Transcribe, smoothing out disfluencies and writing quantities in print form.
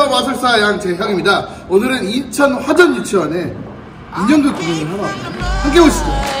안녕하세요, 마술사 양재형입니다. 오늘은 인천 화전 유치원에 2년도 기념을 하러 왔습니다. 함께 오시죠.